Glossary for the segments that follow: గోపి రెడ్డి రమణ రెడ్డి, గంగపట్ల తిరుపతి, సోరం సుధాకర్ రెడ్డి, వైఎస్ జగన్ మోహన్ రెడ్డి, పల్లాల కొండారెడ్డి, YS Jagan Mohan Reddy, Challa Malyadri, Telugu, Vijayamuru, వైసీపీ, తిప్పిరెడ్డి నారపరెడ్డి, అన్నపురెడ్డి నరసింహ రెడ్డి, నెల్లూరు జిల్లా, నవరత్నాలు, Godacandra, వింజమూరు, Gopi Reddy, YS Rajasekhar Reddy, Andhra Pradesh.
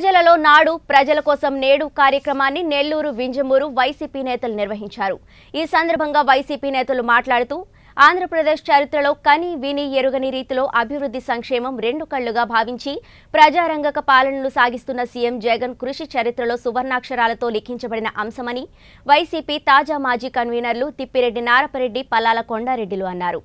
ప్రజలలో నాడు ప్రజల కోసం నేడు కార్యక్రమాన్ని నెల్లూరు వింజమూరు వైసీపీ నేతలు నిర్వహించారు। ఈ సందర్భంగా వైసీపీ నేతలు మాట్లాడుతూ ఆంధ్రప్రదేశ్ చరిత్రలో కని విని ఎరుగని రీతిలో అభివృద్ధి సంక్షేమం రెండు కళ్ళుగా భావించి ప్రజారంగక పాలనను సాగిస్తున్న సీఎం జగన్ కృషి చరిత్రలో సువర్ణాక్షరాలతో లిఖించబడిన అంశమని వైసీపీ తాజా మాజీ కన్వీనర్లు తిప్పిరెడ్డి నారపరెడ్డి పల్లాల కొండారెడ్డిలు అన్నారు।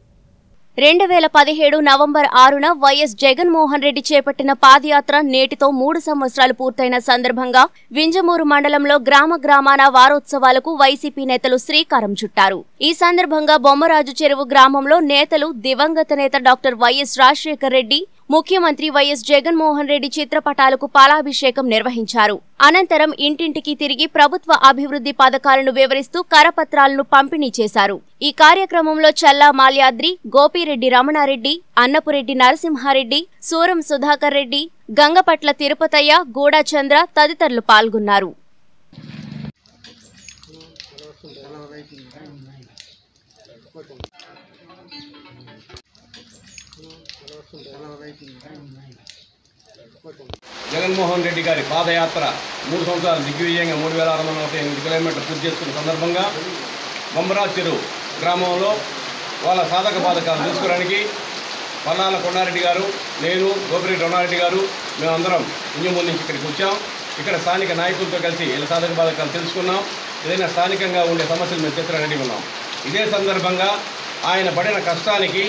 2017 నవంబర్ 6న వైఎస్ జగన్ మోహన్ రెడ్డి చేపట్టిన పాదయాత్ర నేటితో 3 సంవత్సరాలు పూర్తయిన సందర్భంగా వింజమూరు మండలంలో గ్రామ గ్రామాన వారోత్సవాలకు వైసీపీ నేతలు శ్రీకారం చుట్టారు। ఈ సందర్భంగా బొమ్మరాజు చెరువు గ్రామంలో నేతలు దివంగత నేత డాక్టర్ వైఎస్ రాజశేఖర్ రెడ్డి ముఖ్యమంత్రి వైఎస్ జగన్ మోహన్ రెడ్డి చిత్రపటాలకు పాలాభిషేకం నిర్వహించారు। అనంతరం ఇంటింటికి తిరిగి ప్రభుత్వ అభివృద్ధి పథకాలను వివరిస్తూ కరపత్రాలను పంపిణీ చేశారు। ఈ కార్యక్రమంలో చల్లా మాల్యాద్రి, గోపి రెడ్డి రమణ రెడ్డి, అన్నపురెడ్డి నరసింహ రెడ్డి, సోరం సుధాకర్ రెడ్డి, గంగపట్ల తిరుపతి య్య, గోడాచంద్ర తదితరులు పాల్గొన్నారు। జగన్మోహన్ రెడ్డి గారి పాదయాత్ర 3 సంవత్సరాలు దిగ్విజయంగా 3648 కిలోమీటర్లు పూర్తి చేసుకున్న సందర్భంగా బొమ్మరాజు చెరువు గ్రామంలో వాళ్ళ సాధక బాధకాలు చూసుకోవడానికి పల్లాల కొండారెడ్డి గారు, నేను, గోపిరెడ్డి రమణారెడ్డి గారు, మేమందరం ఇంజమూరు నుంచి ఇక్కడికి వచ్చాం। ఇక్కడ స్థానిక నాయకులతో కలిసి వీళ్ళ సాధక బాధకాలు తెలుసుకున్నాం। ఏదైనా స్థానికంగా ఉండే సమస్యలు మేము తీసుకురావడానికి ఉన్నాం। ఇదే సందర్భంగా ఆయన పడిన కష్టానికి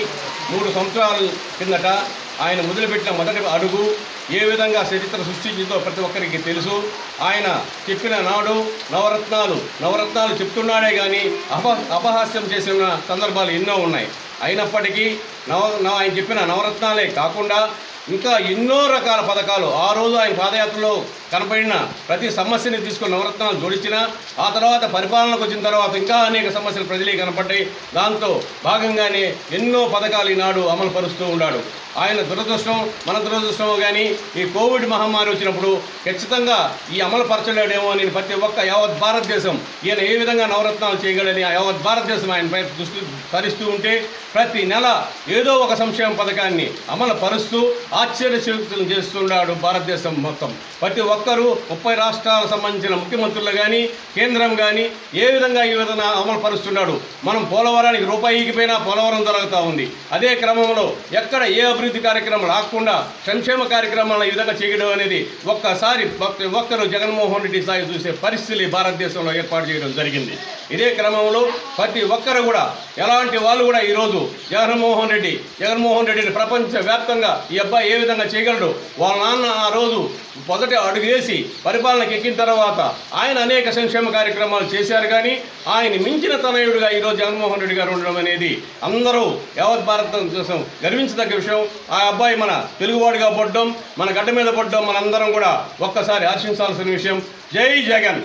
3 సంవత్సరాల కిందట ఆయన మొదలుపెట్టిన మొదటి అడుగు ఏ విధంగా చరిత్ర సృష్టించిందో ప్రతి ఒక్కరికి తెలుసు। ఆయన చెప్పిన నాడు నవరత్నాలు చెప్తున్నాడే కానీ అపహాస్యం చేసిన సందర్భాలు ఎన్నో ఉన్నాయి। అయినప్పటికీ ఆయన చెప్పిన నవరత్నాలే కాకుండా ఇంకా ఎన్నో రకాల పథకాలు ఆ రోజు ఆయన పాదయాత్రలో కనపడిన ప్రతి సమస్యని తీసుకుని నవరత్నాలు జోడించిన ఆ తర్వాత పరిపాలనకు వచ్చిన తర్వాత ఇంకా అనేక సమస్యలు ప్రజలే కనపడ్డాయి। దాంతో భాగంగానే ఎన్నో పథకాలు ఈనాడు అమలు పరుస్తూ ఉన్నాడు। ఆయన దురదృష్టం మన దురదృష్టమో కానీ ఈ కోవిడ్ మహమ్మారి వచ్చినప్పుడు ఖచ్చితంగా ఈ అమలు పరచలేడేమో అని ప్రతి ఒక్క యావత్ భారతదేశం ఈయన ఏ విధంగా నవరత్నాలు చేయగలని యావత్ భారతదేశం ఆయనపై దృష్టి సారిస్తూ ఉంటే ప్రతి నెల ఏదో ఒక సంక్షేమ పథకాన్ని అమలు పరుస్తూ ఆశ్చర్యచకితులను చేస్తున్నాడు భారతదేశం మొత్తం। ప్రతి ఒక్కరూ 30 రాష్ట్రాలకు సంబంధించిన ముఖ్యమంత్రులు కానీ కేంద్రం కానీ ఏ విధంగా ఈ విధంగా అమలు పరుస్తున్నాడు। మనం పోలవరానికి రూపాయికి పైన పోలవరం దొరుకుతూ ఉంది। అదే క్రమంలో ఎక్కడ ఏ అభివృద్ధి కార్యక్రమాలు రాకుండా సంక్షేమ కార్యక్రమాలను ఈ విధంగా చేయడం అనేది ఒక్కసారి ప్రతి ఒక్కరూ జగన్మోహన్ రెడ్డి సాయి చూసే పరిస్థితులు భారతదేశంలో ఏర్పాటు చేయడం జరిగింది। ఇదే క్రమంలో ప్రతి ఒక్కరు కూడా ఎలాంటి వాళ్ళు కూడా ఈరోజు జగన్మోహన్ రెడ్డిని ప్రపంచవ్యాప్తంగా ఈ అబ్బాయి ఏ విధంగా చేయగలడు, వాళ్ళ నాన్న ఆ రోజు మొదటి అడుగు వేసి పరిపాలనకు ఎక్కిన తర్వాత ఆయన అనేక సంక్షేమ కార్యక్రమాలు చేశారు కానీ ఆయన మించిన తనయుడిగా ఈరోజు జగన్మోహన్ రెడ్డి గారు ఉండడం అనేది అందరూ యావత్ భారతదేశం గర్వించదగ్గ విషయం। ఆ అబ్బాయి మన తెలుగువాడిగా పడ్డం, మన గడ్డ మీద పడ్డం మనందరం కూడా ఒక్కసారి హర్షించాల్సిన విషయం। జై జగన్!